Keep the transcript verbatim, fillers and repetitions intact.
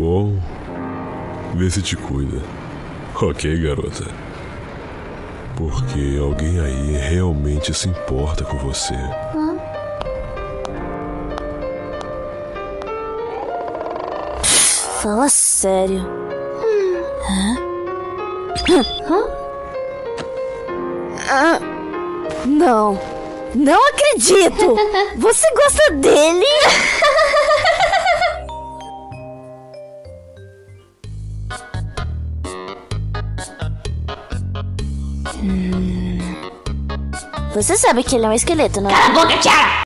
corro, vê se te cuida. Ok, garota? Porque alguém aí realmente se importa com você. Hã? Fala sério. Hum. Hã? Hã? Ah, não. Não acredito! Você gosta dele? Você sabe que ele é um esqueleto, não é? Cala a boca, Tiara!